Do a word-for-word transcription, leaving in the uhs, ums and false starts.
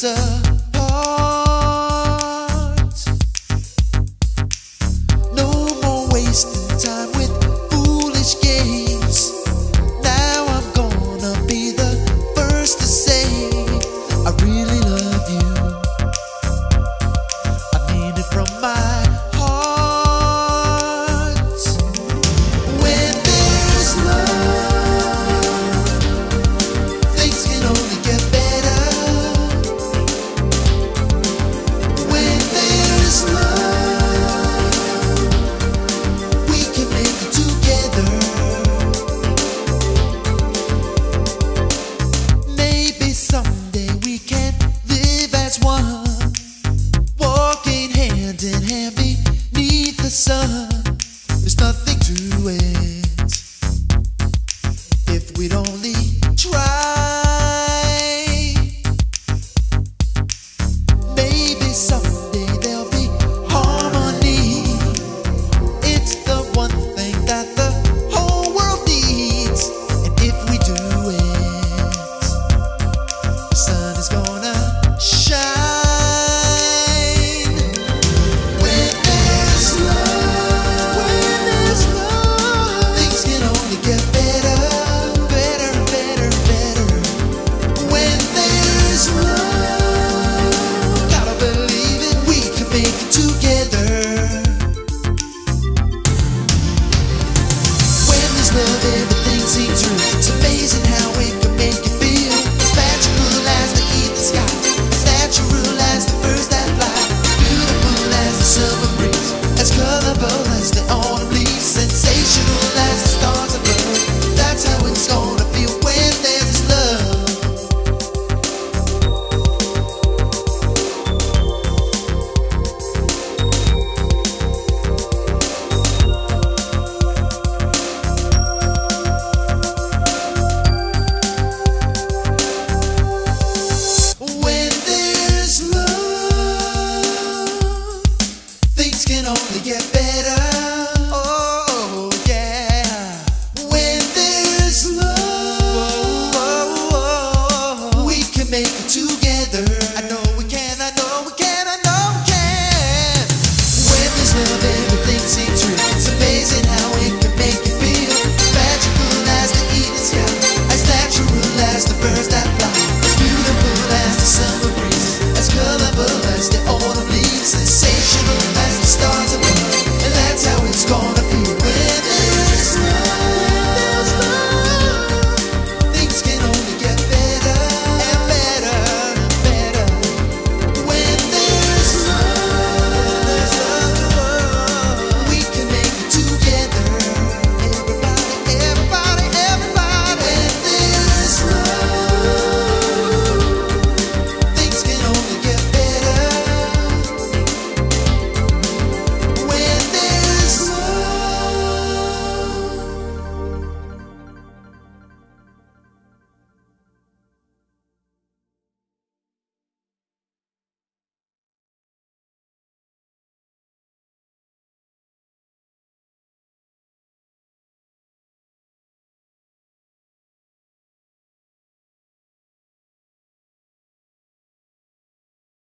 us apart. No more wasting time with foolish games. Now I'm gonna be the first to say I really love you. I mean it from my heart. When there's love, things can only get better. And hand beneath the sun, there's nothing to it if we'd only try. Maybe someday there'll be harmony. It's the one thing that the whole world needs, and if we do it, the sun is gonna shine. Can only get better. Oh yeah. When there's love, whoa, whoa, whoa, we can make it to